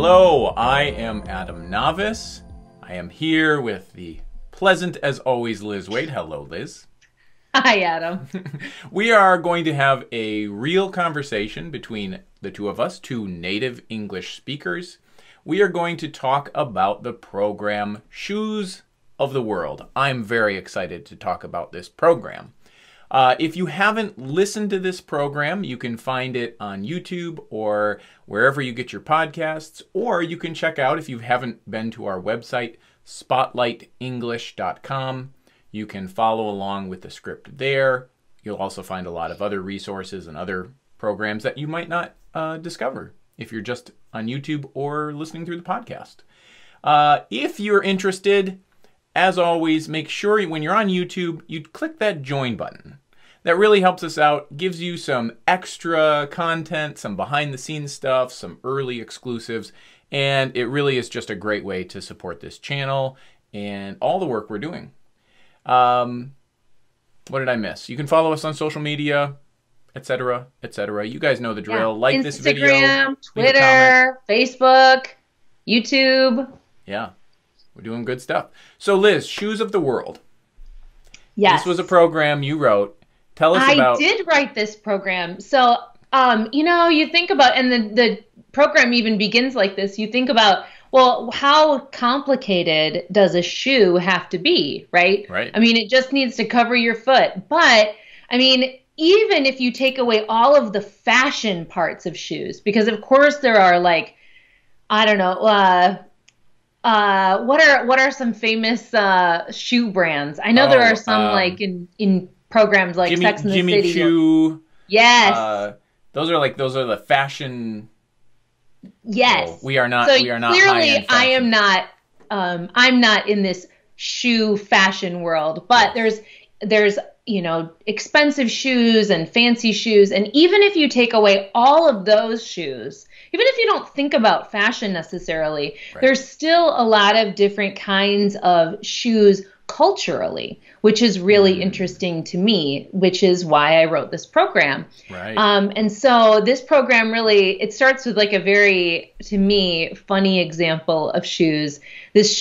Hello, I am Adam Navis. I am here with the pleasant, as always, Liz Wade. Hello, Liz. Hi, Adam. We are going to have a real conversation between the two of us, two native English speakers. We are going to talk about the program Shoes of the World. I'm very excited to talk about this program. If you haven't listened to this program, you can find it on YouTube or wherever you get your podcasts, or you can check out, if you haven't been to our website, SpotlightEnglish.com. You can follow along with the script there. You'll also find a lot of other resources and other programs that you might not discover if you're just on YouTube or listening through the podcast. If you're interested, as always, make sure when you're on YouTube, you click that join button. That really helps us out, gives you some extra content, some behind-the-scenes stuff, some early exclusives, and it really is just a great way to support this channel and all the work we're doing. What did I miss? You can follow us on social media, etc., etc. You guys know the drill. Yeah. Like Instagram, this video, Twitter, Facebook, YouTube. Yeah, we're doing good stuff. So, Liz, Shoes of the World. Yes, this was a program you wrote. Tell us about. I did write this program. So, you know, you think about, and the program even begins like this. You think about, well, how complicated does a shoe have to be, right? Right. I mean, it just needs to cover your foot. But, I mean, even if you take away all of the fashion parts of shoes, because, of course, there are, like, I don't know, what are some famous shoe brands? I know there are some, like, in programs like Sex and the City. Jimmy Choo. Yes. Those are the fashion... Yes. So we are not. So we are not. Clearly, I am not. I'm not in this shoe fashion world. But there's you know, expensive shoes and fancy shoes, and even if you take away all of those shoes, even if you don't think about fashion necessarily, right, there's still a lot of different kinds of shoes culturally, which is really interesting to me, which is why I wrote this program. Right. And so this program really, it starts with like a very, to me, funny example of shoes. These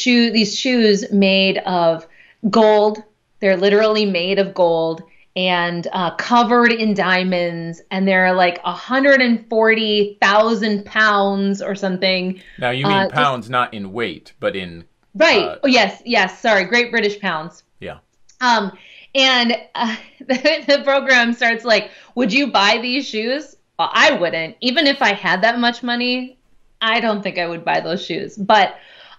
shoes made of gold. They're literally made of gold and covered in diamonds. And they're like 140,000 pounds or something. Now you mean pounds, not in weight, but in... Right. Oh, yes. Yes. Sorry. Great British pounds. Yeah. And the program starts like, would you buy these shoes? Well, I wouldn't. Even if I had that much money, I don't think I would buy those shoes. But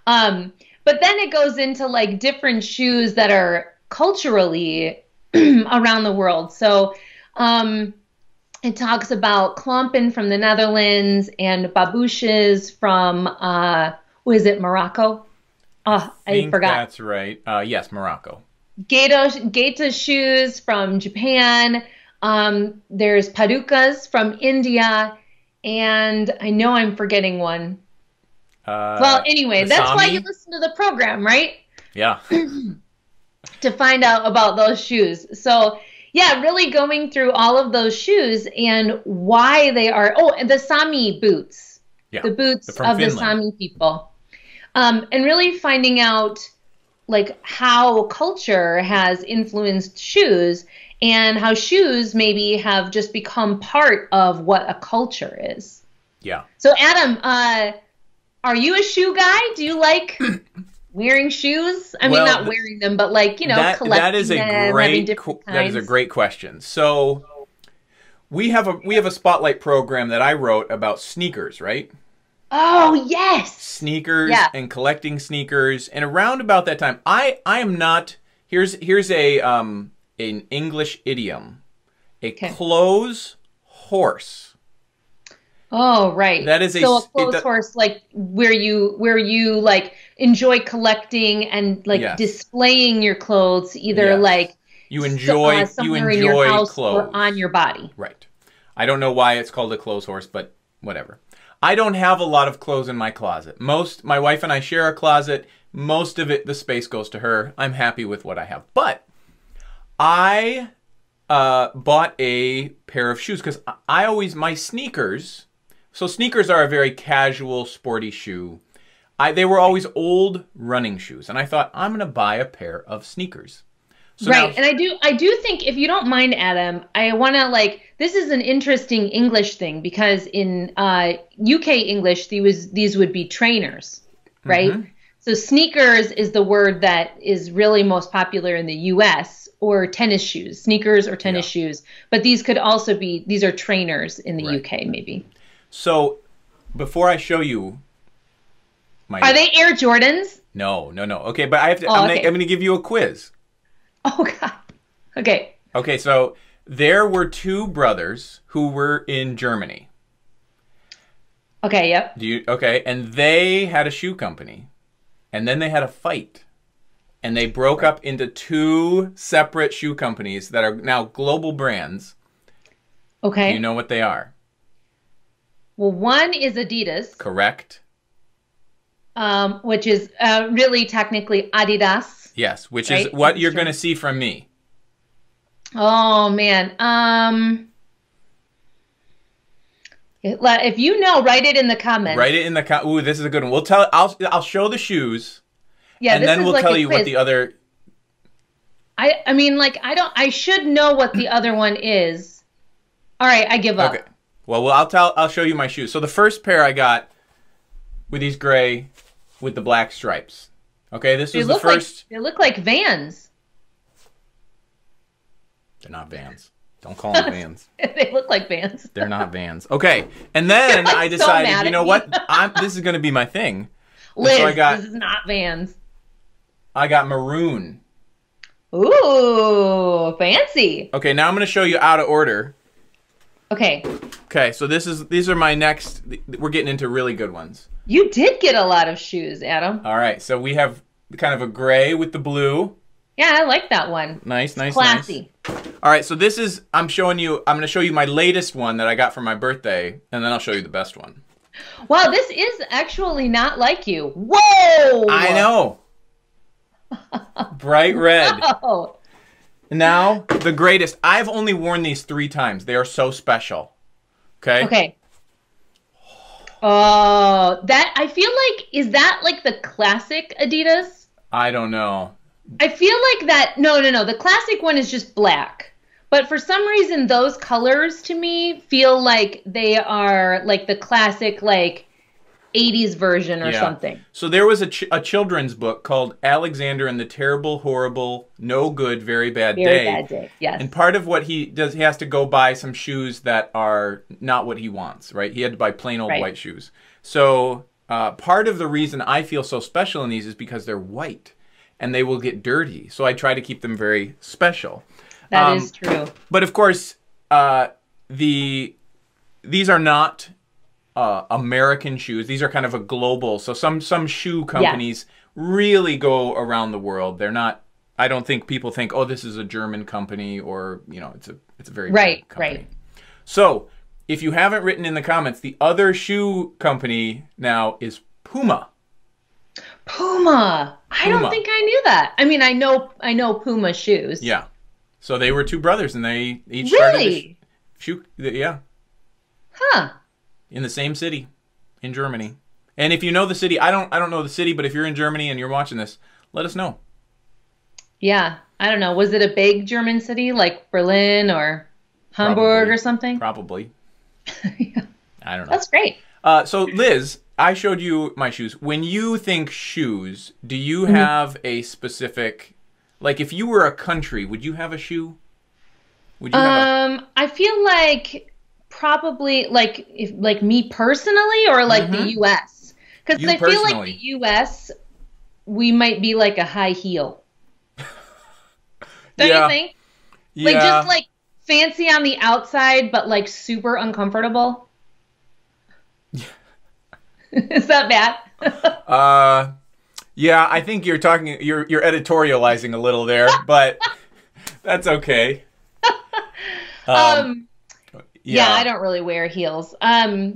then it goes into like different shoes that are culturally around the world. So, it talks about Klompen from the Netherlands and Babouches from, was it Morocco? Oh, I forgot. That's right. Yes, Morocco. Geta shoes from Japan. There's Padukas from India, and I know I'm forgetting one. Well, anyway, that's Saami. Why you listen to the program, right? Yeah. To find out about those shoes. So, yeah, really going through all of those shoes and why they are. Oh, and the Saami boots. Yeah. The boots of Finland. The Saami people. And really finding out like how culture has influenced shoes and how shoes maybe have just become part of what a culture is. Yeah. So Adam, are you a shoe guy? Do you like wearing shoes? I mean, not wearing them, but like, you know, collecting them, having different kinds. That is a great question. So we have a spotlight program that I wrote about sneakers, right? Oh, yes. Sneakers, yeah. And collecting sneakers. And around about that time, I am not, here's a an English idiom. A clothes horse. Oh, right. That is a clothes horse, like where you like enjoy collecting and like, yes, displaying your clothes, either, yes, like you enjoy in your house clothes or on your body. Right. I don't know why it's called a clothes horse, but whatever. I don't have a lot of clothes in my closet. My wife and I share a closet. Most of it, the space goes to her. I'm happy with what I have. But I bought a pair of shoes because my sneakers So sneakers are a very casual, sporty shoe. They were always old running shoes, and I thought, I'm going to buy a pair of sneakers. So right, and I do think, if you don't mind, Adam, I want to, like, this is an interesting English thing, because in UK English, these would be trainers, right? Mm-hmm. So sneakers is the word that is really most popular in the US, or tennis shoes, sneakers or tennis shoes. But these could also be, these are trainers in the UK, maybe. So before I show you my... Are they Air Jordans? No, no, no. Okay, but I have to, I'm going to give you a quiz. Oh, God. Okay. Okay, so there were two brothers who were in Germany. Okay, yep. Okay, and they had a shoe company. And then they had a fight. And they broke up into two separate shoe companies that are now global brands. Okay. Do you know what they are? Well, one is Adidas. Correct. Which is really technically Adidas. Yes, which is what you're going to see from me. Oh, man. If you know, write it in the comments. Write it in the comments. Ooh, this is a good one. We'll tell. I'll show the shoes. Yeah, and then we'll tell you what the other. I mean, like, I don't. I should know what the other one is. All right, I give up. Okay. Well, I'll show you my shoes. So the first pair I got were these gray with the black stripes. Okay, this was the first. They look like Vans. They're not Vans. Don't call them Vans. They look like Vans. They're not Vans. Okay, and then I decided, so you know what? This is going to be my thing. Liz, so this is not Vans. I got maroon. Ooh, fancy. Okay, now I'm going to show you out of order. Okay. Okay, so these are my next, we're getting into really good ones. You did get a lot of shoes, Adam. All right, so we have kind of a gray with the blue. Yeah, I like that one. Nice, nice, classy. Nice. All right, so this is, I'm going to show you my latest one that I got for my birthday, and then I'll show you the best one. Wow, this is actually not like you. Whoa! I know. Bright red. Wow. Now, the greatest. I've only worn these 3 times. They are so special. Okay? Okay. Oh, that, I feel like, is that like the classic Adidas? I don't know. I feel like that, no, no, no. The classic one is just black. But for some reason, those colors to me feel like they are like the classic, like, 80s version or something. So there was a children's book called Alexander and the Terrible, Horrible, No Good, Very Bad Day. Very Bad Day, yes. And part of what he does, he has to go buy some shoes that are not what he wants, right? He had to buy plain old white shoes. So part of the reason I feel so special in these is because they're white and they will get dirty. So I try to keep them very special. That is true. But of course, these are not... American shoes. These are kind of a global. So some shoe companies really go around the world. They're not. I don't think people think, oh, this is a German company, or you know, it's a very big company. Right. So if you haven't written in the comments, the other shoe company now is Puma. Puma. I don't think I knew that. I mean, I know Puma shoes. Yeah. So they were two brothers, and they each started the shoe. Yeah. Huh. In the same city, in Germany. And if you know the city, I don't know the city, but if you're in Germany and you're watching this, let us know. Yeah, I don't know. Was it a big German city like Berlin or Hamburg or something? Probably. Yeah. I don't know. That's great. So Liz, I showed you my shoes. When you think shoes, do you have a specific, like if you were a country, would you have a shoe? Would you have a... I feel like... Probably like if, like me personally or like the U.S. Because I feel like the U.S. we might be like a high heel. Don't you think? Yeah. Like just like fancy on the outside, but like super uncomfortable. Yeah. Is that bad? Yeah, I think you're talking. You're editorializing a little there, but that's okay. Yeah, I don't really wear heels. But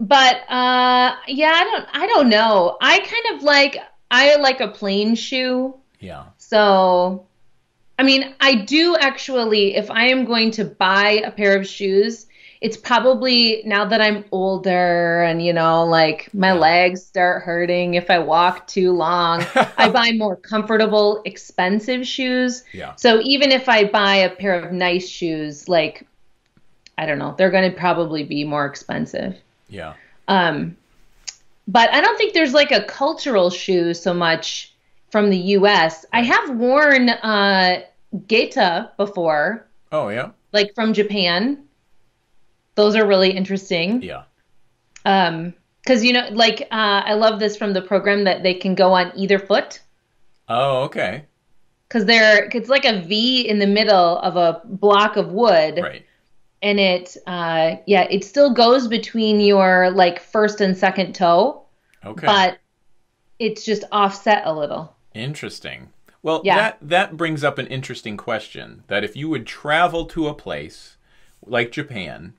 yeah, I don't know. I like a plain shoe. Yeah. So I mean, I do actually, if I am going to buy a pair of shoes, it's probably now that I'm older and, you know, like my legs start hurting if I walk too long, I buy more comfortable, expensive shoes. Yeah. So even if I buy a pair of nice shoes, like, I don't know, they're going to probably be more expensive. Yeah. But I don't think there's like a cultural shoe so much from the U.S. I have worn Geta before. Oh, yeah. Like from Japan. Those are really interesting. Yeah. Because, you know, like I love this from the program that they can go on either foot. Oh, okay. Because it's like a V in the middle of a block of wood. Right. And it, yeah, it still goes between your like first and second toe. Okay. But it's just offset a little. Interesting. Well, yeah. that brings up an interesting question, that if you would travel to a place like Japan,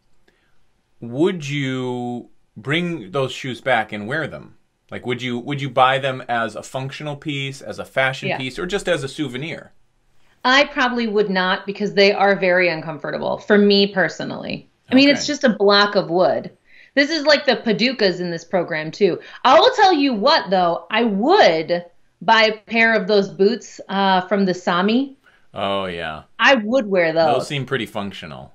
would you bring those shoes back and wear them? Like, would you buy them as a functional piece, as a fashion piece, or just as a souvenir? I probably would not, because they are very uncomfortable for me personally. I mean, it's just a block of wood. This is like the Padukas in this program too. I will tell you what, though, I would buy a pair of those boots from the Saami. Oh, yeah. I would wear those. Those seem pretty functional.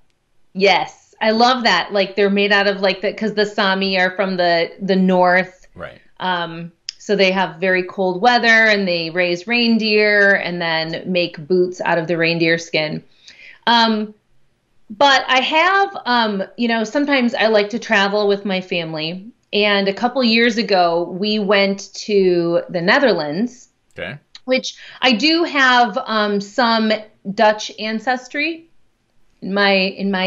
Yes. I love that. Like, they're made out of like that, because the Saami are from the north. Right. So they have very cold weather, and they raise reindeer and then make boots out of the reindeer skin. But I have, you know, sometimes I like to travel with my family. And a couple years ago, we went to the Netherlands, which I do have some Dutch ancestry in my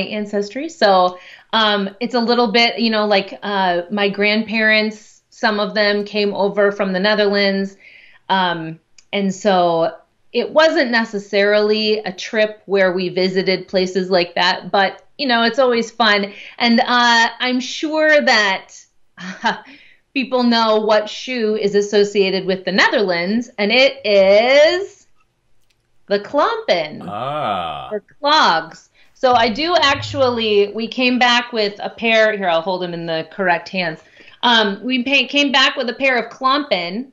ancestry. So it's a little bit, you know, like my grandparents, some of them came over from the Netherlands. And so it wasn't necessarily a trip where we visited places like that, but, you know, it's always fun. And I'm sure that people know what shoe is associated with the Netherlands, and it is the Klompen, or clogs. So I do actually, we came back with a pair. Here, I'll hold them in the correct hands. We came back with a pair of Klompen,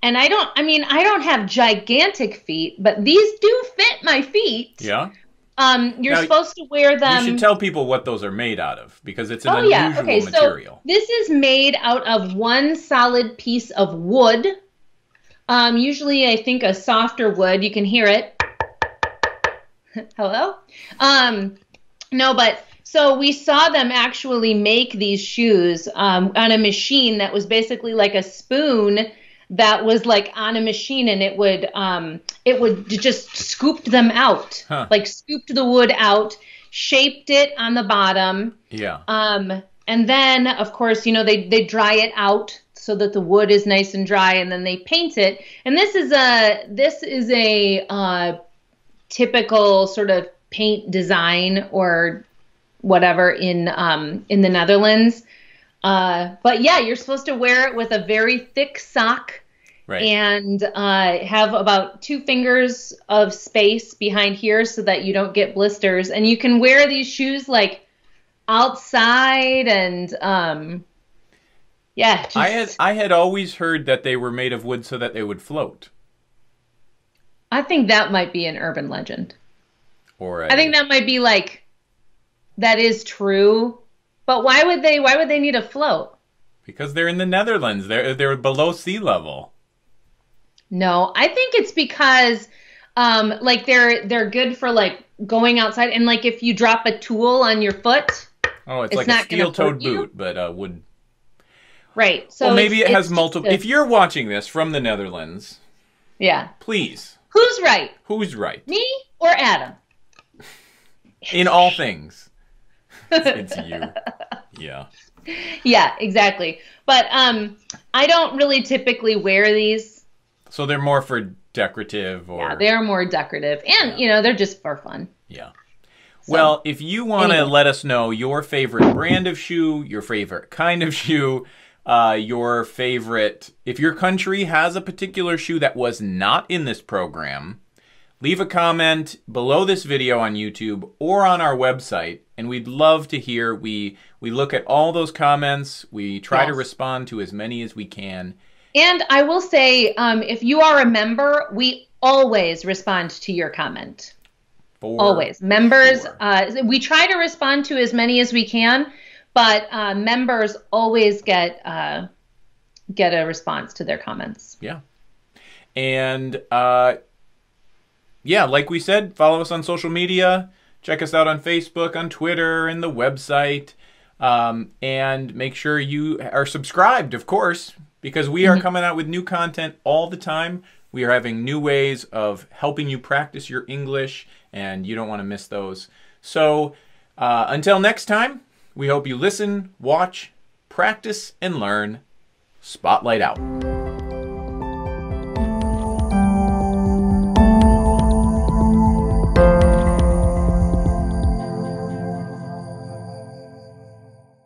and I don't have gigantic feet, but these do fit my feet. Yeah. You're now supposed to wear them. You should tell people what those are made out of, because it's an unusual material. So this is made out of one solid piece of wood. Usually I think a softer wood. You can hear it. Hello? No, but so we saw them actually make these shoes on a machine that was basically like a spoon that was like on a machine, and it would just scoop them out, like scooped the wood out, shaped it on the bottom. Yeah. And then, of course, you know, they dry it out so that the wood is nice and dry, and then they paint it. And this is a typical sort of paint design or whatever in the Netherlands. But yeah, you're supposed to wear it with a very thick sock, and have about 2 fingers of space behind here so that you don't get blisters. And you can wear these shoes like outside, and yeah. Just... I had always heard that they were made of wood so that they would float. I think that might be an urban legend. Or I think that might be like, that is true, but why would they need a float? Because they're in the Netherlands. They're below sea level. No, I think it's because like they're good for like going outside, and like if you drop a tool on your foot, it's like not a steel-toed boot, but wood. Right. So well, maybe it has multiple. If you're watching this from the Netherlands, yeah, please. Who's right? Who's right? Me or Adam? In all things. It's you. Yeah. Yeah, exactly. But I don't really typically wear these. So they're more for decorative, or... Yeah, they're more decorative. And, you know, they're just for fun. Yeah. So, well, if you want to let us know your favorite brand of shoe, your favorite kind of shoe, your favorite... If your country has a particular shoe that was not in this program, leave a comment below this video on YouTube or on our website, and we'd love to hear. We look at all those comments. We try to respond to as many as we can. And I will say, if you are a member, we always respond to your comment. We try to respond to as many as we can, but members always get a response to their comments. Yeah. And yeah, like we said, follow us on social media. Check us out on Facebook, on Twitter, and the website. And make sure you are subscribed, of course, because we are coming out with new content all the time. We are having new ways of helping you practice your English, and you don't want to miss those. So until next time, we hope you listen, watch, practice, and learn. Spotlight out.